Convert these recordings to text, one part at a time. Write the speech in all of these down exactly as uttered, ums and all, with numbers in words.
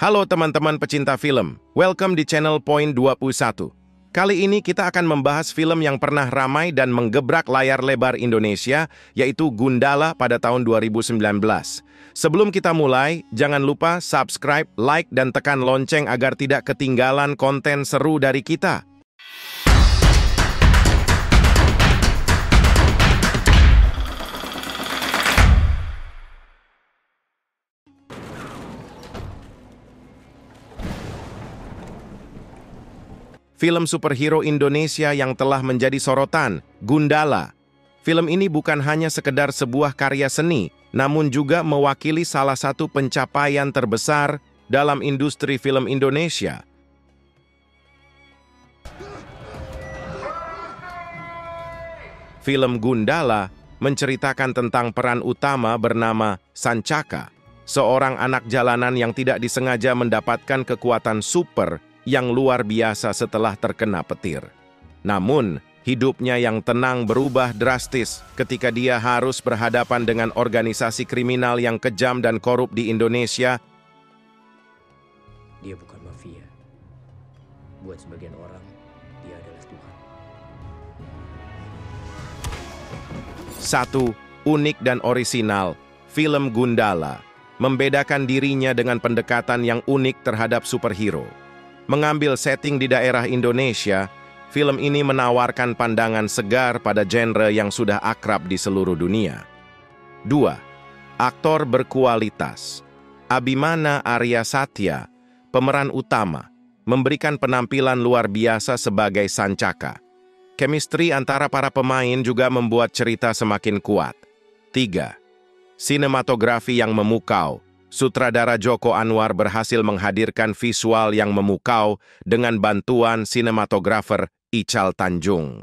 Halo teman-teman pecinta film, welcome di channel Point dua puluh satu. Kali ini kita akan membahas film yang pernah ramai dan menggebrak layar lebar Indonesia, yaitu Gundala pada tahun dua ribu sembilan belas. Sebelum kita mulai, jangan lupa subscribe, like, dan tekan lonceng agar tidak ketinggalan konten seru dari kita. Film superhero Indonesia yang telah menjadi sorotan, Gundala. Film ini bukan hanya sekedar sebuah karya seni, namun juga mewakili salah satu pencapaian terbesar dalam industri film Indonesia. Film Gundala menceritakan tentang peran utama bernama Sancaka, seorang anak jalanan yang tidak disengaja mendapatkan kekuatan super yang luar biasa setelah terkena petir. Namun, hidupnya yang tenang berubah drastis ketika dia harus berhadapan dengan organisasi kriminal yang kejam dan korup di Indonesia. Dia bukan mafia. Buat sebagian orang, dia adalah Tuhan. Satu, unik dan orisinal, film Gundala membedakan dirinya dengan pendekatan yang unik terhadap superhero. Mengambil setting di daerah Indonesia, film ini menawarkan pandangan segar pada genre yang sudah akrab di seluruh dunia. Dua, aktor berkualitas. Abimana Arya Satya, pemeran utama, memberikan penampilan luar biasa sebagai Sancaka. Chemistry antara para pemain juga membuat cerita semakin kuat. Tiga, sinematografi yang memukau. Sutradara Joko Anwar berhasil menghadirkan visual yang memukau dengan bantuan sinematografer Ical Tanjung.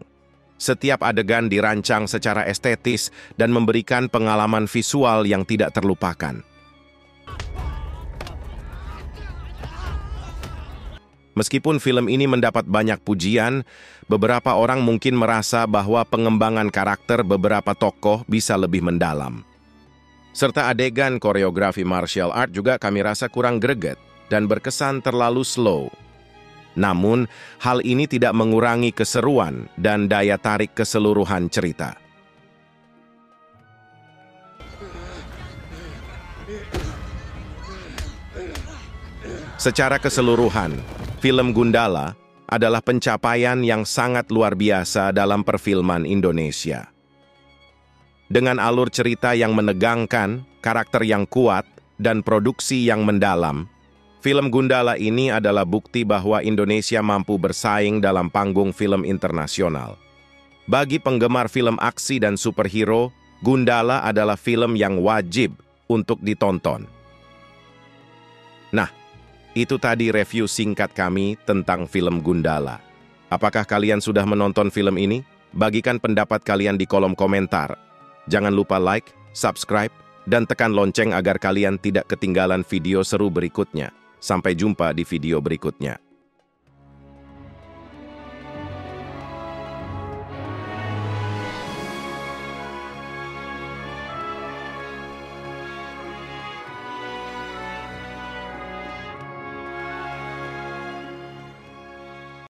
Setiap adegan dirancang secara estetis dan memberikan pengalaman visual yang tidak terlupakan. Meskipun film ini mendapat banyak pujian, beberapa orang mungkin merasa bahwa pengembangan karakter beberapa tokoh bisa lebih mendalam. Serta adegan koreografi martial art juga kami rasa kurang greget dan berkesan terlalu slow. Namun, hal ini tidak mengurangi keseruan dan daya tarik keseluruhan cerita. Secara keseluruhan, film Gundala adalah pencapaian yang sangat luar biasa dalam perfilman Indonesia. Dengan alur cerita yang menegangkan, karakter yang kuat, dan produksi yang mendalam, film Gundala ini adalah bukti bahwa Indonesia mampu bersaing dalam panggung film internasional. Bagi penggemar film aksi dan superhero, Gundala adalah film yang wajib untuk ditonton. Nah, itu tadi review singkat kami tentang film Gundala. Apakah kalian sudah menonton film ini? Bagikan pendapat kalian di kolom komentar. Jangan lupa like, subscribe, dan tekan lonceng agar kalian tidak ketinggalan video seru berikutnya. Sampai jumpa di video berikutnya.